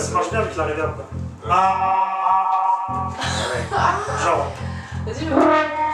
Ça marche bien avec la réverb. Ah ouais. Genre. Vas-y,